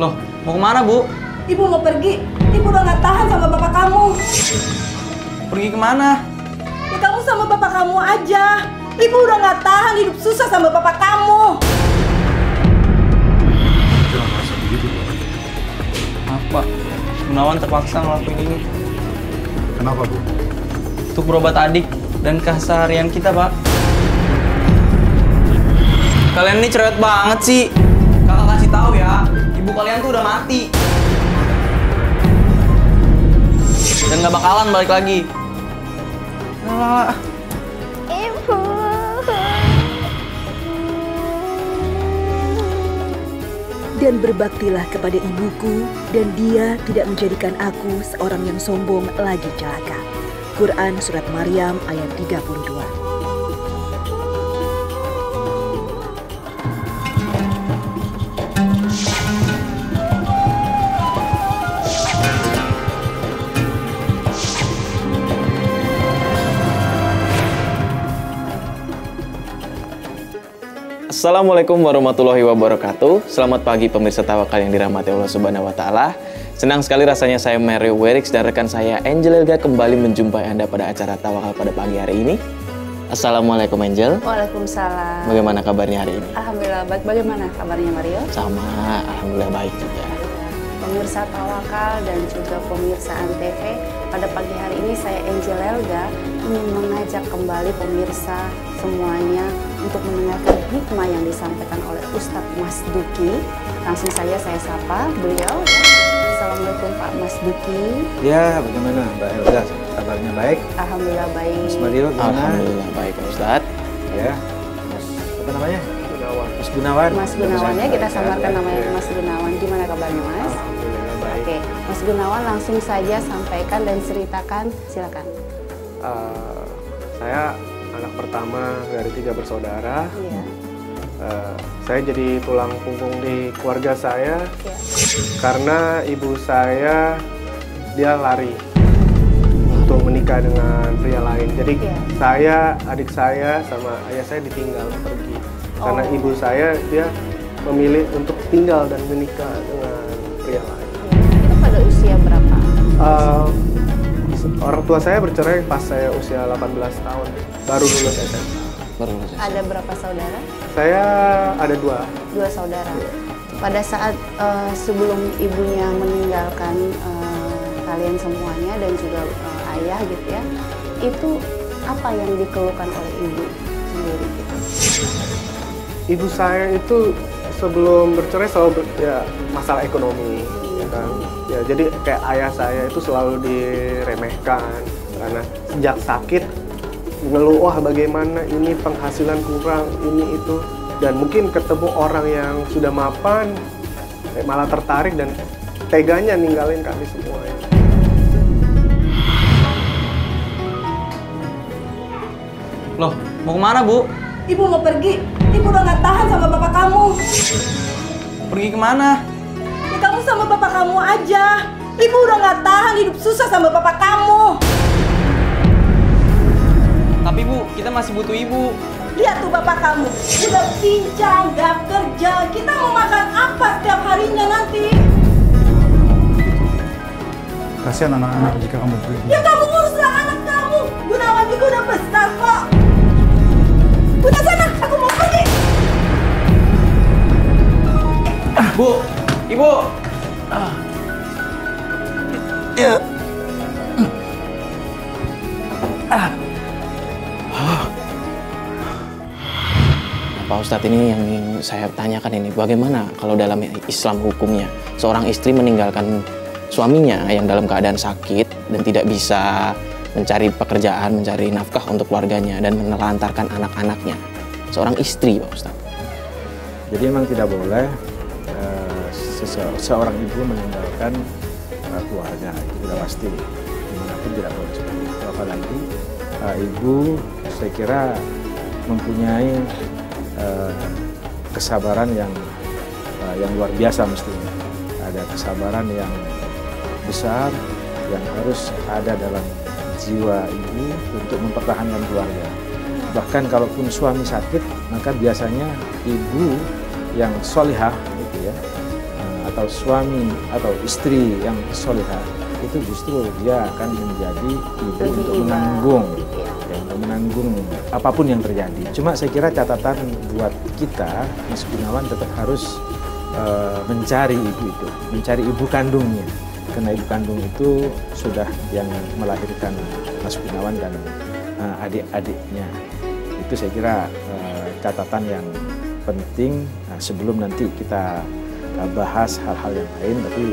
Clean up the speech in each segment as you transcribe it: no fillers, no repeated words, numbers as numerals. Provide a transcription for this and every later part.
Loh, mau kemana, Bu? Ibu mau pergi. Ibu udah nggak tahan sama bapak kamu. Pergi kemana? Ya kamu sama bapak kamu aja. Ibu udah nggak tahan hidup susah sama bapak kamu. Apa? Gunawan terpaksa ngelakuin ini. Kenapa, Bu? Untuk berobat adik dan keseharian kita, Pak. Kalian ini cerewet banget sih. Kakak kasih tahu ya, ibu kalian tuh udah mati. Dan gak bakalan balik lagi. Alah. Ibu. Dan berbaktilah kepada ibuku, dan dia tidak menjadikan aku seorang yang sombong lagi celaka. Quran Surat Maryam ayat 32. Assalamualaikum warahmatullahi wabarakatuh. Selamat pagi pemirsa Tawakal yang dirahmati Allah Subhanahu wa Ta'ala. Senang sekali rasanya saya Mario Werix dan rekan saya Angel Elga kembali menjumpai Anda pada acara Tawakal pada pagi hari ini. Assalamualaikum Angel. Waalaikumsalam. Bagaimana kabarnya hari ini? Alhamdulillah baik. Bagaimana kabarnya Mario? Sama, alhamdulillah baik juga. Pemirsa Tawakal dan juga pemirsa Antv, pada pagi hari ini saya Angel Elga ingin mengajak kembali pemirsa semuanya untuk mendengarkan hikmah yang disampaikan oleh Ustaz Masduki. Langsung saja saya sapa beliau. Assalamualaikum Pak Masduki. Ya, bagaimana Mbak Elga? Kabarnya baik? Alhamdulillah baik. Mas Mario, alhamdulillah baik Ustaz. Ya. Mas, apa namanya? Gunawan. Mas Gunawan. Mas Gunawan ya, kita samarkan namanya Mas Gunawan. Gimana kabarnya Mas? Alhamdulillah baik. Oke, Mas Gunawan langsung saja sampaikan dan ceritakan. Silakan. Saya anak pertama dari 3 bersaudara. Yeah. Saya jadi tulang punggung di keluarga saya. Yeah. Karena ibu saya dia lari untuk menikah dengan pria lain. Jadi yeah, saya, adik saya sama ayah saya ditinggal pergi. Oh. Karena ibu saya dia memilih untuk tinggal dan menikah dengan pria lain. Yeah. Itu pada usia berapa? Orang tua saya bercerai pas saya usia 18 tahun, baru lulus SMA. Ada berapa saudara? Saya ada 2. 2 saudara. Ya. Pada saat sebelum ibunya meninggalkan kalian semuanya dan juga ayah gitu ya, itu apa yang dikeluhkan oleh ibu sendiri? Gitu? Ibu saya itu sebelum bercerai selalu ya, masalah ekonomi. Ya, jadi kayak ayah saya itu selalu diremehkan karena sejak sakit ngeluh, wah bagaimana ini penghasilan kurang, ini itu. Dan mungkin ketemu orang yang sudah mapan malah tertarik dan teganya ninggalin kami semua ya. Loh, mau kemana Bu? Ibu mau pergi, ibu udah gak tahan sama bapak kamu. Pergi kemana? Kamu sama bapak kamu aja. Ibu udah nggak tahan hidup susah sama bapak kamu. Tapi Bu, kita masih butuh ibu. Lihat tuh bapak kamu, udah pincang, nggak kerja. Kita mau makan apa setiap harinya nanti? Kasihan anak-anak jika kamu pergi. Ya kamu nguruslah anak kamu. Gunawan juga udah besar kok. Udah sana, aku mau pergi. Bu. Ibu. Pak Ustadz, ini yang saya tanyakan ini, bagaimana kalau dalam Islam hukumnya seorang istri meninggalkan suaminya yang dalam keadaan sakit dan tidak bisa mencari pekerjaan, mencari nafkah untuk keluarganya dan menelantarkan anak-anaknya, seorang istri Pak Ustadz? Jadi memang tidak boleh seorang ibu meninggalkan keluarganya, itu sudah pasti. Dimanapun tidak boleh seperti itu. Apalagi ibu, saya kira mempunyai kesabaran yang luar biasa mestinya. Ada kesabaran yang besar yang harus ada dalam jiwa ibu untuk mempertahankan keluarga. Bahkan kalaupun suami sakit, maka biasanya ibu yang solihah, gitu ya, atau suami atau istri yang solehah itu justru dia akan menjadi ibu untuk menanggung, apapun yang terjadi. Cuma saya kira catatan buat kita, Mas Gunawan tetap harus mencari ibu itu, mencari ibu kandungnya. Karena ibu kandung itu sudah yang melahirkan Mas Gunawan dan adik-adiknya. Itu saya kira catatan yang penting. Nah, sebelum nanti kita bahas hal-hal yang lain, tapi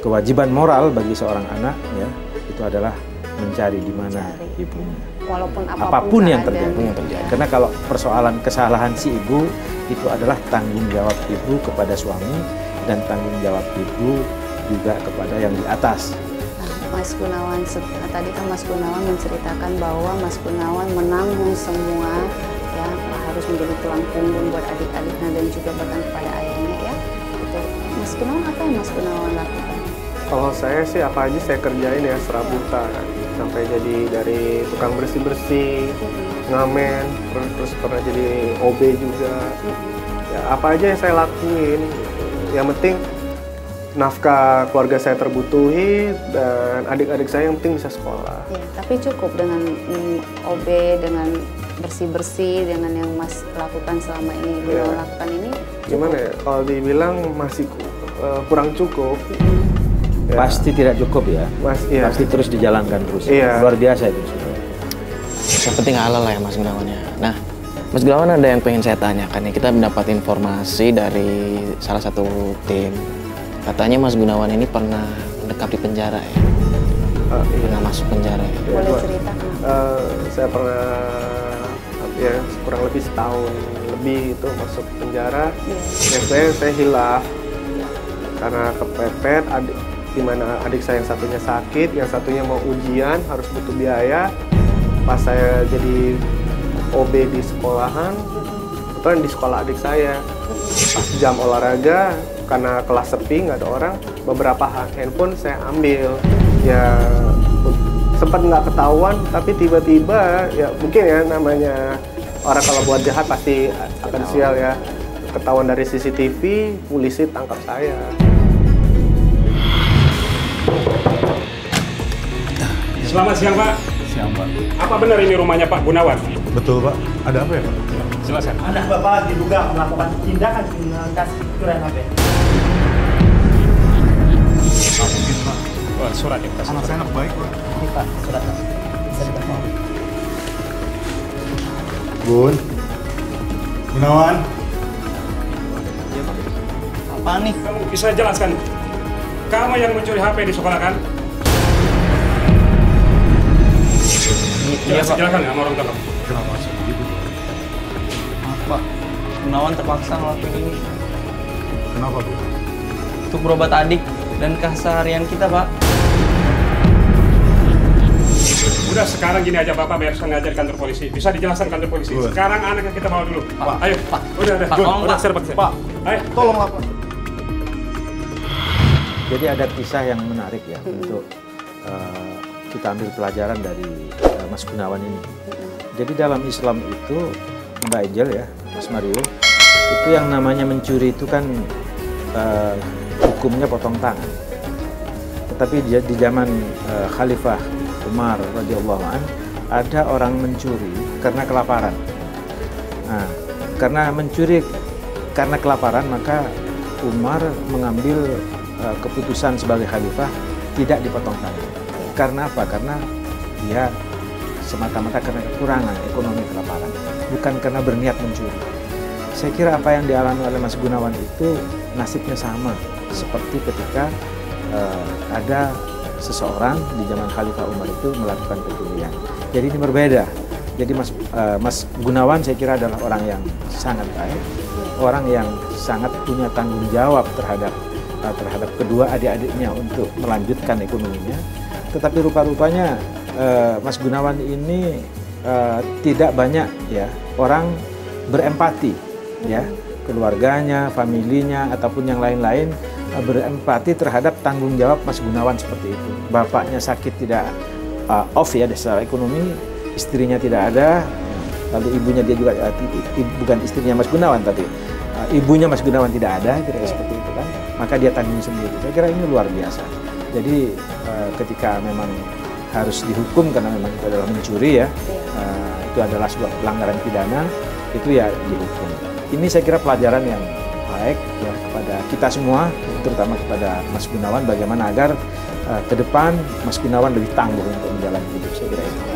kewajiban moral bagi seorang anak ya itu adalah mencari di mana ibunya. Walaupun apapun yang terjadi. Karena kalau persoalan kesalahan si ibu itu adalah tanggung jawab ibu kepada suami dan tanggung jawab ibu juga kepada yang di atas. Mas Gunawan, tadi kan Mas Gunawan menceritakan bahwa Mas Gunawan menanggung semua ya, harus menjadi tulang punggung buat adik-adiknya dan juga bahkan kepada ayahnya ya. Mas Gunawan, apa yang Mas Gunawan lakukan? Kalau saya sih apa aja saya kerjain ya, serabutan sampai jadi dari tukang bersih-bersih, ngamen, terus pernah jadi OB juga. Ya, apa aja yang saya lakuin, yang penting nafkah keluarga saya terbutuhi dan adik-adik saya yang penting bisa sekolah. Ya, tapi cukup dengan OB, dengan bersih-bersih, dengan yang Mas lakukan selama ini, ya. Lakukan ini cukup. Gimana ya, kalau dibilang masih kurang cukup. Ya. Pasti tidak cukup ya, pasti terus dijalankan terus. Ya. Luar biasa itu. Yang penting halal lah ya Mas Gunawan ya. Nah, Mas Gunawan ada yang pengen saya tanyakan ya, kita mendapat informasi dari salah satu tim. Katanya Mas Gunawan ini pernah mendekap di penjara ya? Pernah masuk penjara ya? Boleh cerita? Saya pernah ya kurang lebih setahun lebih itu masuk penjara. Ya, saya hilaf karena kepepet, dimana adik saya yang satunya sakit, yang satunya mau ujian, harus butuh biaya. Pas saya jadi OB di sekolahan, kebetulan di sekolah adik saya. Pas jam olahraga, karena kelas sepi, nggak ada orang, beberapa handphone saya ambil. Ya, sempat nggak ketahuan, tapi tiba-tiba, ya mungkin ya namanya orang kalau buat jahat pasti akan sial ya. Ketahuan dari CCTV, polisi tangkap saya. Selamat siang, Pak. Siang, Pak. Apa benar ini rumahnya Pak Gunawan? Betul, Pak. Ada apa ya, Pak? Silakan. Anak Bapak diduga melakukan tindakan dengan kasus curian HP. Pak, surat ya, Pak. Anak saya anak baik, Pak. Ini, Pak, suratnya. Bisa dibaca. Bun. Gunawan. Iya, Pak. Apa nih? Kamu bisa jelaskan. Kamu yang mencuri HP di sekolah, kan? Iya, Pak. Silakan, sama orang dalam. Kenapa sih begitu? Pak, Gunawan terpaksa ngelakuin ini. Kenapa, Bu? Untuk berobat adik dan keseharian kita, Pak. Udah, sekarang gini aja, Bapak besok ngajar kantor polisi. Bisa dijelaskan kantor polisi. Sekarang anaknya kita bawa dulu. Pak, ayo. Pak, udah. Pak, tolong, Pak. Pak, ayo. Tolong, Pak. Jadi ada kisah yang menarik ya untuk kita ambil pelajaran dari Mas Gunawan ini. Jadi dalam Islam itu, Mbak Angel ya, Mas Mario, itu yang namanya mencuri itu kan hukumnya potong tangan. Tetapi di zaman Khalifah Umar radhiyallahu an, ada orang mencuri karena kelaparan. Nah, karena mencuri karena kelaparan, maka Umar mengambil keputusan sebagai Khalifah tidak dipotong tangan. Karena apa? Karena dia semata-mata karena kekurangan ekonomi kelaparan, bukan karena berniat mencuri. Saya kira apa yang dialami oleh Mas Gunawan itu nasibnya sama seperti ketika ada seseorang di zaman Khalifah Umar itu melakukan pencurian. Jadi ini berbeda. Jadi Mas Gunawan saya kira adalah orang yang sangat baik, orang yang sangat punya tanggung jawab terhadap kedua adik-adiknya untuk melanjutkan ekonominya. Tetapi rupa-rupanya Mas Gunawan ini tidak banyak ya orang berempati ya, keluarganya, familinya ataupun yang lain-lain berempati terhadap tanggung jawab Mas Gunawan seperti itu. Bapaknya sakit tidak off ya secara ekonomi, istrinya tidak ada, lalu ibunya dia juga bukan istrinya Mas Gunawan tapi ibunya Mas Gunawan tidak ada, kira-kira seperti itu kan. maka dia tanggung sendiri. Saya kira ini luar biasa. Jadi ketika memang harus dihukum karena memang itu adalah mencuri ya, itu adalah sebuah pelanggaran pidana, itu ya dihukum. Ini saya kira pelajaran yang baik ya kepada kita semua, terutama kepada Mas Gunawan, bagaimana agar ke depan Mas Gunawan lebih tangguh untuk menjalani hidup. Saya kira itu.